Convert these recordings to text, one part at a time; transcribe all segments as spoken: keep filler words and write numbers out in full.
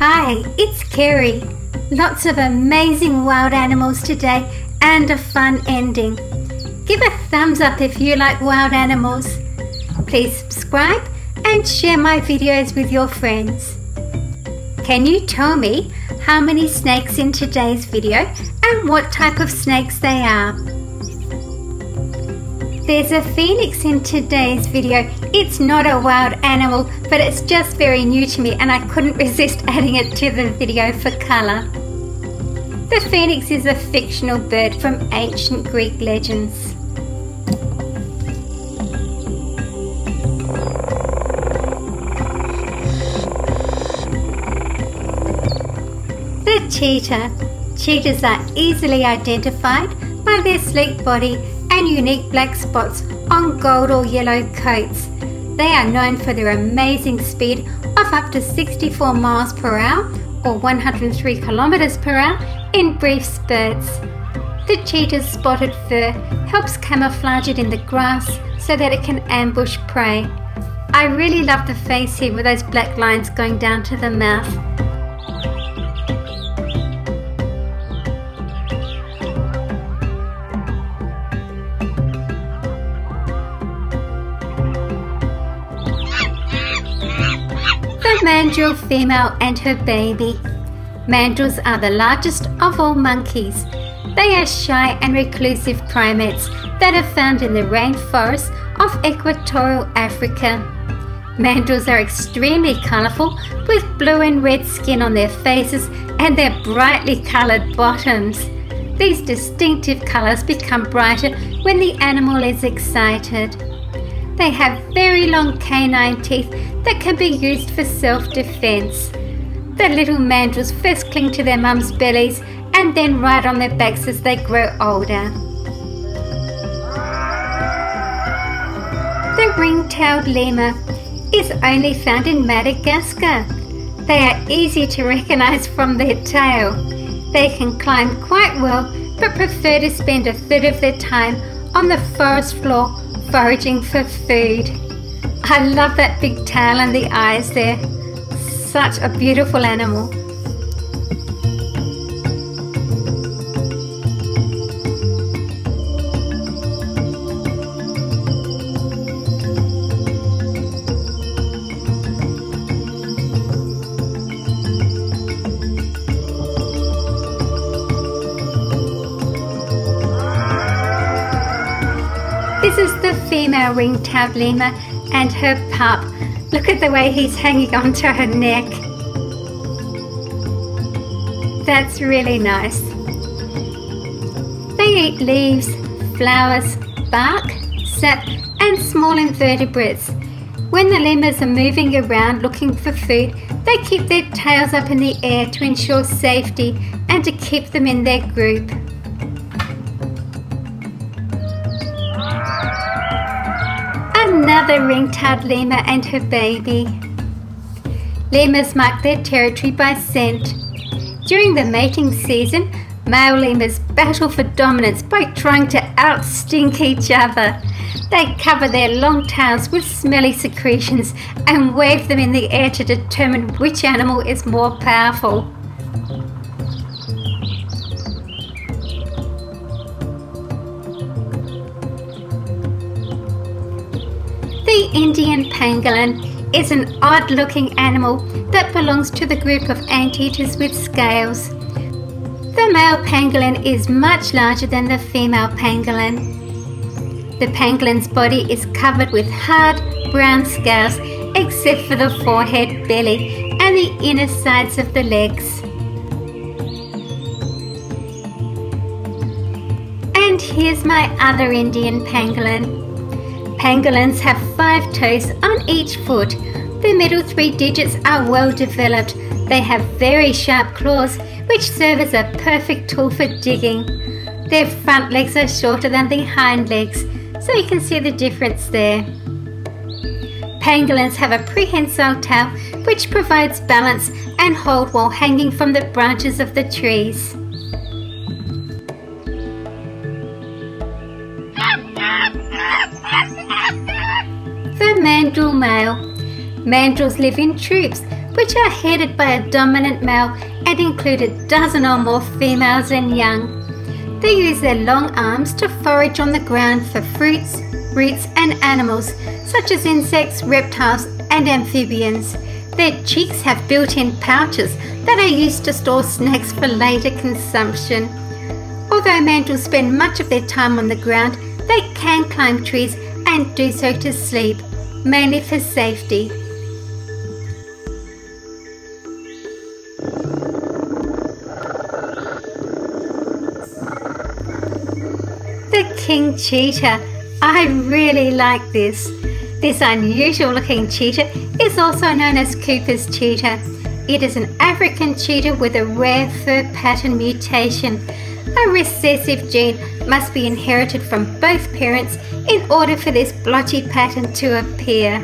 Hi, it's Kerry. Lots of amazing wild animals today and a fun ending. Give a thumbs up if you like wild animals. Please subscribe and share my videos with your friends. Can you tell me how many snakes in today's video and what type of snakes they are? There's a phoenix in today's video. It's not a wild animal, but it's just very new to me and I couldn't resist adding it to the video for colour. The phoenix is a fictional bird from ancient Greek legends. The cheetah. Cheetahs are easily identified by their sleek body and unique black spots on gold or yellow coats. They are known for their amazing speed of up to sixty-four miles per hour or one hundred three kilometers per hour in brief spurts. The cheetah's spotted fur helps camouflage it in the grass so that it can ambush prey. I really love the face here with those black lines going down to the mouth. Mandrill female and her baby. Mandrills are the largest of all monkeys. They are shy and reclusive primates that are found in the rainforests of equatorial Africa. Mandrills are extremely colourful with blue and red skin on their faces and their brightly coloured bottoms. These distinctive colours become brighter when the animal is excited. They have very long canine teeth that can be used for self-defense. The little mandrills first cling to their mum's bellies and then ride on their backs as they grow older. The ring-tailed lemur is only found in Madagascar. They are easy to recognize from their tail. They can climb quite well but prefer to spend a third of their time on the forest floor foraging for food. I love that big tail and the eyes there. Such a beautiful animal. This is the female ring-tailed lemur and her pup. Look at the way he's hanging onto her neck. That's really nice. They eat leaves, flowers, bark, sap and small invertebrates. When the lemurs are moving around looking for food, they keep their tails up in the air to ensure safety and to keep them in their group. Another ring-tailed lemur and her baby. Lemurs mark their territory by scent. During the mating season, male lemurs battle for dominance by trying to outstink each other. They cover their long tails with smelly secretions and wave them in the air to determine which animal is more powerful. The Indian pangolin is an odd-looking animal that belongs to the group of anteaters with scales. The male pangolin is much larger than the female pangolin. The pangolin's body is covered with hard, brown scales except for the forehead, belly and the inner sides of the legs. And here's my other Indian pangolin. Pangolins have five toes on each foot. The middle three digits are well developed. They have very sharp claws which serve as a perfect tool for digging. Their front legs are shorter than the hind legs, so you can see the difference there. Pangolins have a prehensile tail which provides balance and hold while hanging from the branches of the trees. The mandrill male. Mandrills live in troops which are headed by a dominant male and include a dozen or more females and young. They use their long arms to forage on the ground for fruits, roots and animals such as insects, reptiles and amphibians. Their cheeks have built-in pouches that are used to store snacks for later consumption. Although mantles spend much of their time on the ground, they can climb trees and do so to sleep, mainly for safety. The king cheetah. I really like this. This unusual looking cheetah is also known as Cooper's cheetah. It is an African cheetah with a rare fur pattern mutation. A recessive gene must be inherited from both parents in order for this blotchy pattern to appear.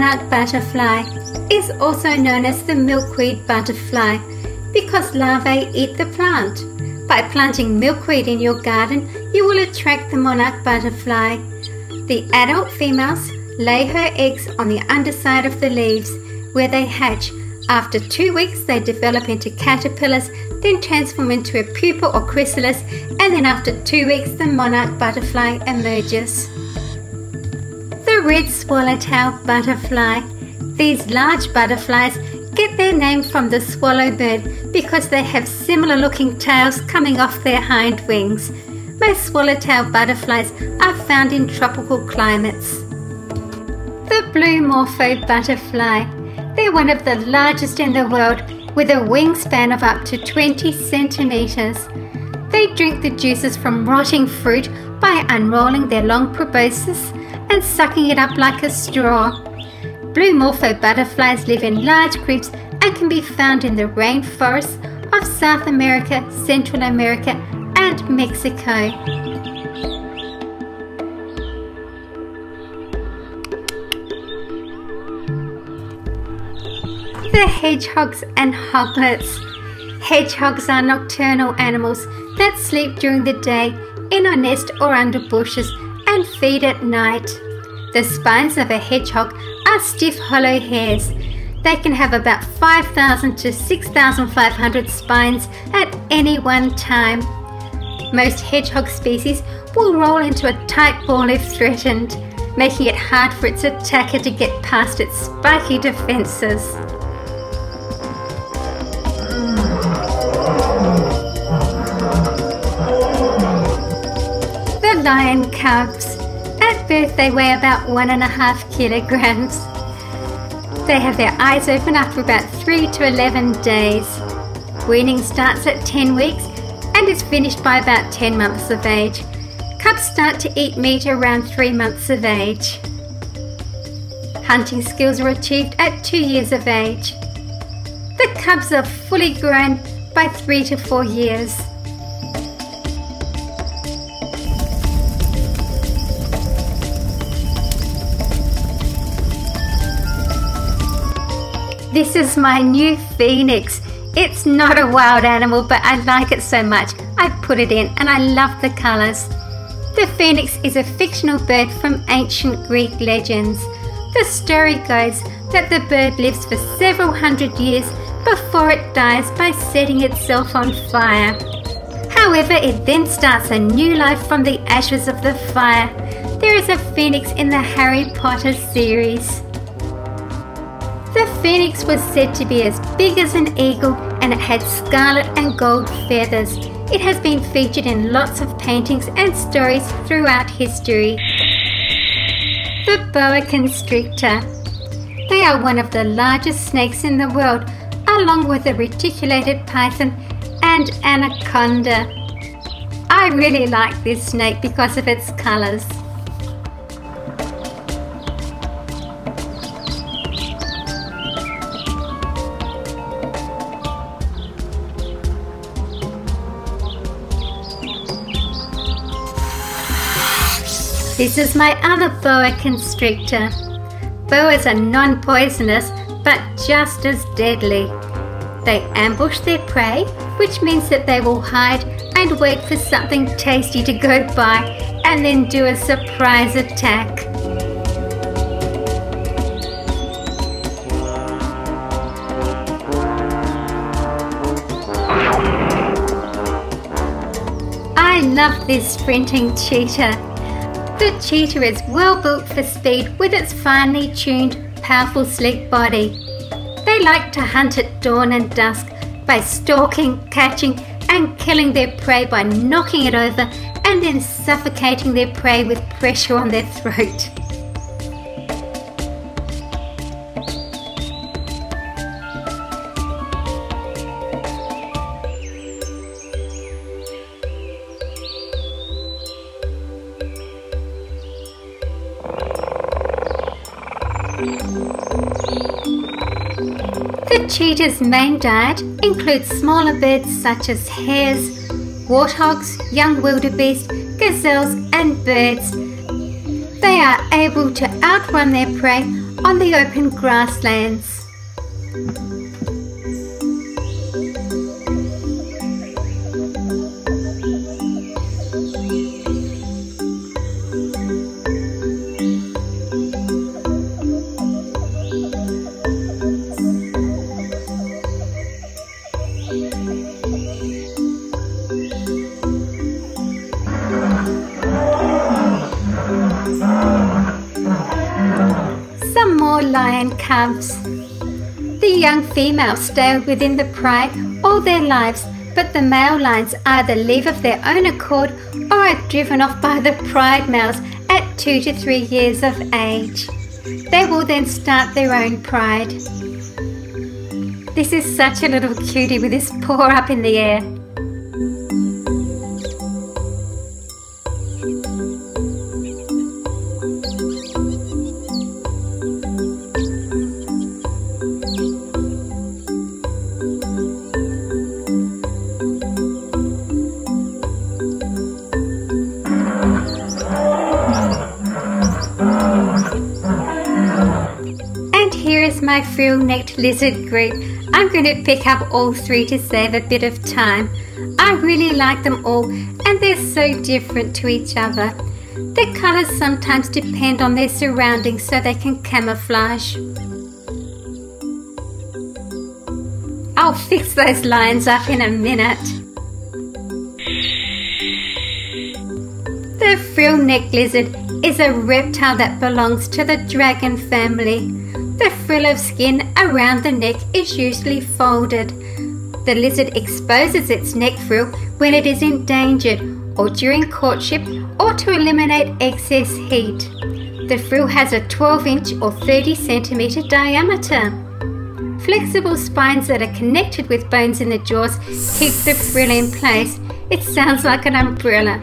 Monarch butterfly is also known as the milkweed butterfly because larvae eat the plant. By planting milkweed in your garden, you will attract the monarch butterfly. The adult females lay her eggs on the underside of the leaves, where they hatch. After two weeks, they develop into caterpillars, then transform into a pupa or chrysalis, and then after two weeks, the monarch butterfly emerges. The red swallowtail butterfly. These large butterflies get their name from the swallow bird because they have similar looking tails coming off their hind wings. Most swallowtail butterflies are found in tropical climates. The blue morpho butterfly. They're one of the largest in the world with a wingspan of up to twenty centimeters. They drink the juices from rotting fruit by unrolling their long proboscis and sucking it up like a straw. Blue morpho butterflies live in large groups and can be found in the rainforests of South America, Central America and Mexico. The hedgehogs and hoglets. Hedgehogs are nocturnal animals that sleep during the day in a nest or under bushes and feed at night. The spines of a hedgehog are stiff hollow hairs. They can have about five thousand to six thousand five hundred spines at any one time. Most hedgehog species will roll into a tight ball if threatened, making it hard for its attacker to get past its spiky defenses. Lion cubs. At birth they weigh about one and a half kilograms. They have their eyes open after about three to eleven days. Weaning starts at ten weeks and is finished by about ten months of age. Cubs start to eat meat around three months of age. Hunting skills are achieved at two years of age. The cubs are fully grown by three to four years. This is my new phoenix. It's not a wild animal, but I like it so much I put it in, and I love the colours. The phoenix is a fictional bird from ancient Greek legends. The story goes that the bird lives for several hundred years before it dies by setting itself on fire. However, it then starts a new life from the ashes of the fire. There is a phoenix in the Harry Potter series. The phoenix was said to be as big as an eagle, and it had scarlet and gold feathers. It has been featured in lots of paintings and stories throughout history. The boa constrictor. They are one of the largest snakes in the world, along with a reticulated python and anaconda. I really like this snake because of its colours. This is my other boa constrictor. Boas are non-poisonous but just as deadly. They ambush their prey, which means that they will hide and wait for something tasty to go by and then do a surprise attack. I love this sprinting cheetah. The cheetah is well built for speed with its finely tuned, powerful, sleek body. They like to hunt at dawn and dusk by stalking, catching and killing their prey by knocking it over and then suffocating their prey with pressure on their throat. The cheetah's main diet includes smaller birds such as hares, warthogs, young wildebeest, gazelles and birds. They are able to outrun their prey on the open grasslands. Lion cubs. The young females stay within the prey all their lives, but the male lions either leave of their own accord or are driven off by the pride males at two to three years of age. They will then start their own pride. This is such a little cutie with his paw up in the air. My frill-necked lizard group. I'm going to pick up all three to save a bit of time. I really like them all and they're so different to each other. Their colours sometimes depend on their surroundings so they can camouflage. I'll fix those lions up in a minute. The frill-necked lizard is a reptile that belongs to the dragon family. The frill of skin around the neck is usually folded. The lizard exposes its neck frill when it is endangered or during courtship or to eliminate excess heat. The frill has a twelve inch or thirty centimeter diameter. Flexible spines that are connected with bones in the jaws keep the frill in place. It sounds like an umbrella.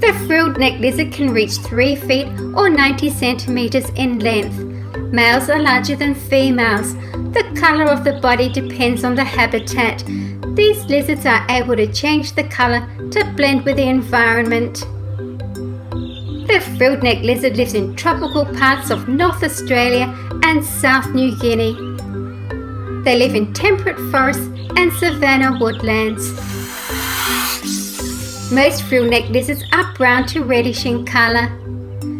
The frilled-necked lizard can reach three feet or ninety centimeters in length. Males are larger than females. The colour of the body depends on the habitat. These lizards are able to change the colour to blend with the environment. The frilled-necked lizard lives in tropical parts of North Australia and South New Guinea. They live in temperate forests and savanna woodlands. Most frill-necked lizards are brown to reddish in colour.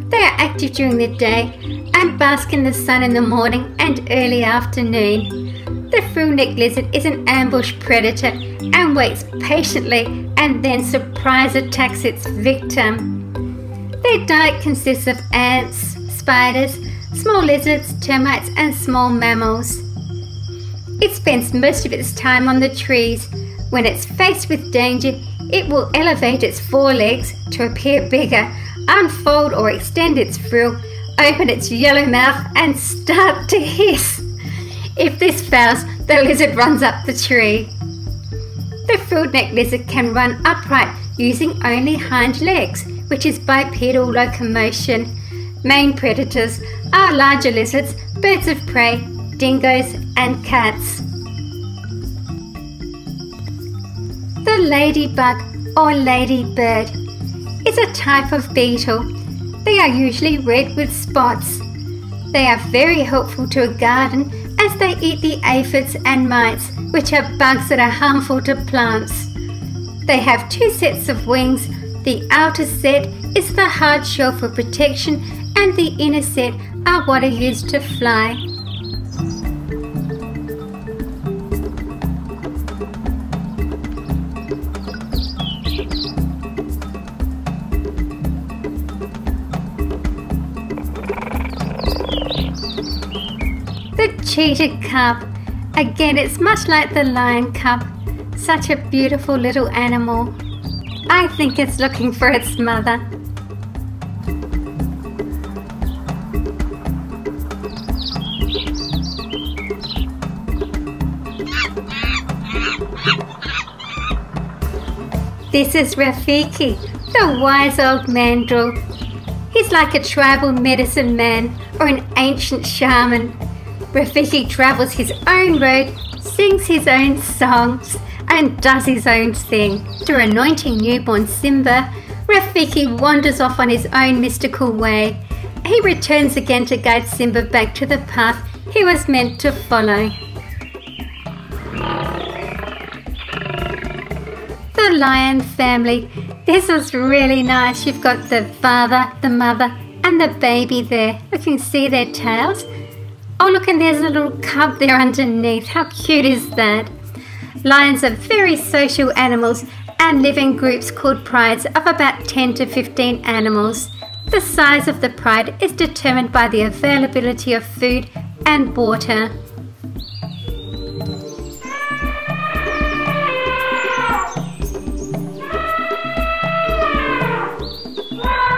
They are active during the day and bask in the sun in the morning and early afternoon. The frill-necked lizard is an ambush predator and waits patiently and then surprise attacks its victim. Their diet consists of ants, spiders, small lizards, termites and small mammals. It spends most of its time on the trees. When it's faced with danger, it will elevate its forelegs to appear bigger, unfold or extend its frill, open its yellow mouth and start to hiss. If this fails, the lizard runs up the tree. The frilled-necked lizard can run upright using only hind legs, which is bipedal locomotion. Main predators are larger lizards, birds of prey, dingoes and cats. The ladybug or ladybird is a type of beetle. They are usually red with spots. They are very helpful to a garden as they eat the aphids and mites, which are bugs that are harmful to plants. They have two sets of wings. The outer set is the hard shell for protection, and the inner set are what are used to fly. The cheetah cub. Again, it's much like the lion cub. Such a beautiful little animal. I think it's looking for its mother. This is Rafiki, the wise old mandrill. He's like a tribal medicine man or an ancient shaman. Rafiki travels his own road, sings his own songs, and does his own thing. After anointing newborn Simba, Rafiki wanders off on his own mystical way. He returns again to guide Simba back to the path he was meant to follow. The lion family. This is really nice. You've got the father, the mother, and the baby there. You can see their tails. Oh look, and there's a little cub there underneath. How cute is that? Lions are very social animals and live in groups called prides of about ten to fifteen animals. The size of the pride is determined by the availability of food and water.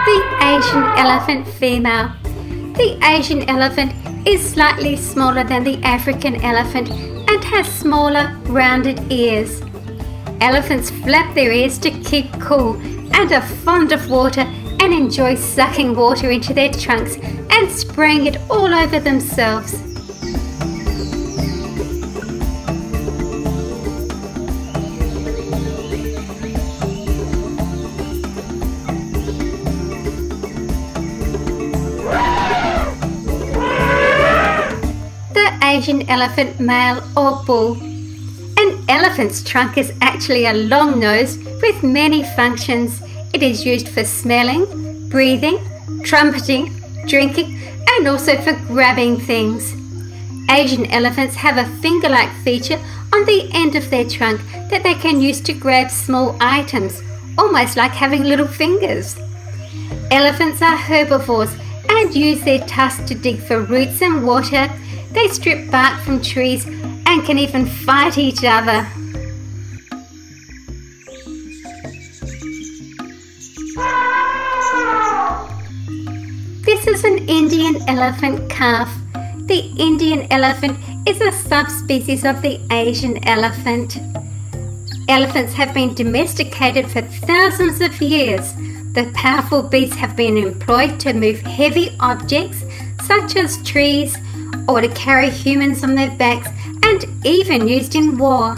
The Asian elephant female. The Asian elephant is slightly smaller than the African elephant and has smaller, rounded ears. Elephants flap their ears to keep cool and are fond of water and enjoy sucking water into their trunks and spraying it all over themselves. Asian elephant male or bull. An elephant's trunk is actually a long nose with many functions. It is used for smelling, breathing, trumpeting, drinking, and also for grabbing things. Asian elephants have a finger-like feature on the end of their trunk that they can use to grab small items, almost like having little fingers. Elephants are herbivores and use their tusks to dig for roots and water. They strip bark from trees and can even fight each other. This is an Indian elephant calf. The Indian elephant is a subspecies of the Asian elephant. Elephants have been domesticated for thousands of years. The powerful beasts have been employed to move heavy objects such as trees, or to carry humans on their backs, and even used in war.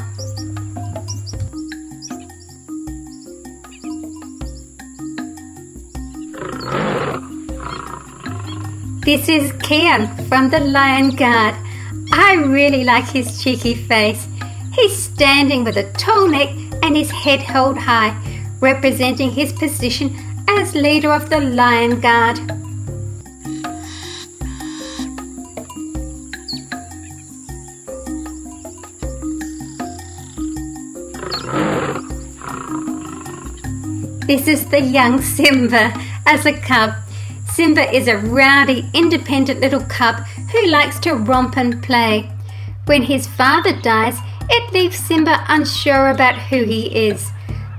This is Kion from the Lion Guard. I really like his cheeky face. He's standing with a tall neck and his head held high, representing his position as leader of the Lion Guard. This is the young Simba as a cub. Simba is a rowdy, independent little cub who likes to romp and play. When his father dies, it leaves Simba unsure about who he is.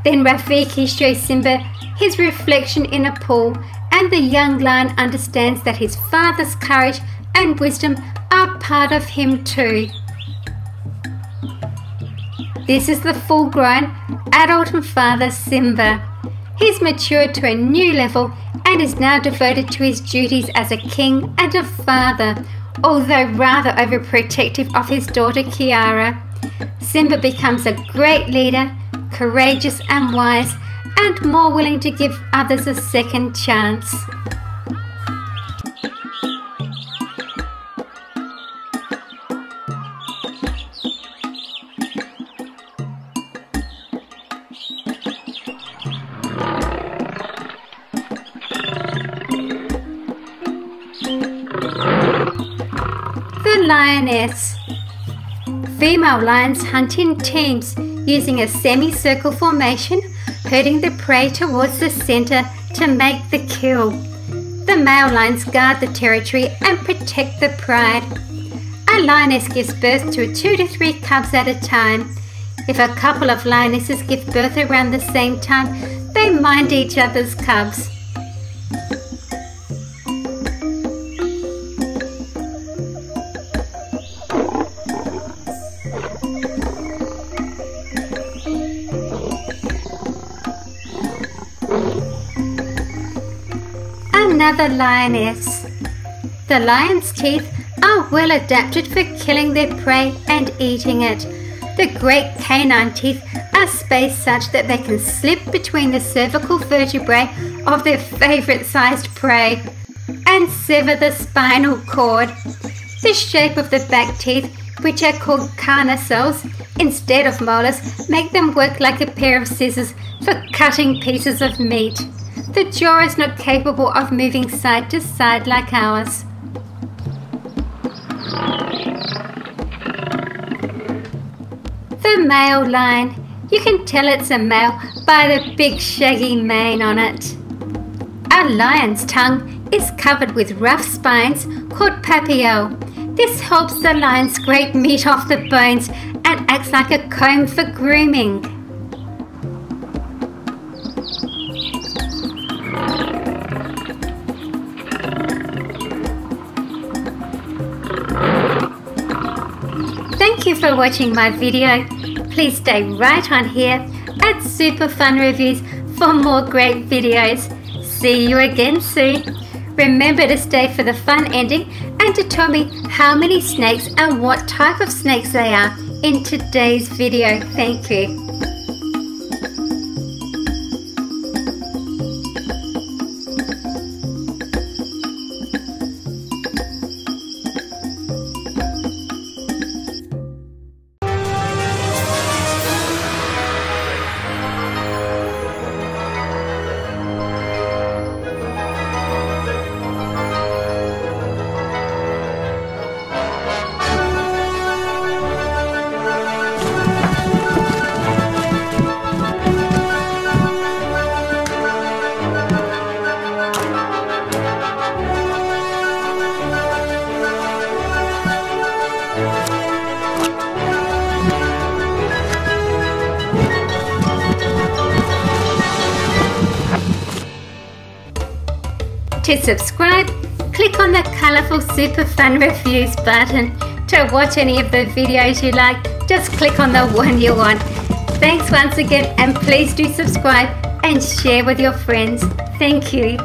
Then Rafiki shows Simba his reflection in a pool, and the young lion understands that his father's courage and wisdom are part of him too. This is the full-grown, adult and father Simba. He's matured to a new level and is now devoted to his duties as a king and a father, although rather overprotective of his daughter Kiara. Simba becomes a great leader, courageous and wise, and more willing to give others a second chance. lioness. Female lions hunt in teams using a semicircle formation, herding the prey towards the center to make the kill. The male lions guard the territory and protect the pride. A lioness gives birth to two to three cubs at a time. If a couple of lionesses give birth around the same time, they mind each other's cubs. Another lioness. The lion's teeth are well adapted for killing their prey and eating it. The great canine teeth are spaced such that they can slip between the cervical vertebrae of their favorite sized prey and sever the spinal cord. The shape of the back teeth, which are called carnassals instead of molars, make them work like a pair of scissors for cutting pieces of meat. The jaw is not capable of moving side to side like ours. The male lion. You can tell it's a male by the big shaggy mane on it. A lion's tongue is covered with rough spines called papillae. This helps the lion scrape meat off the bones and acts like a comb for grooming. Thank you for watching my video. Please stay right on here at Super Fun Reviews for more great videos. See you again soon. Remember to stay for the fun ending and to tell me how many snakes and what type of snakes they are in today's video. Thank you. To subscribe, click on the colourful Super Fun Reviews button. To watch any of the videos you like, just click on the one you want. Thanks once again, and please do subscribe and share with your friends. Thank you.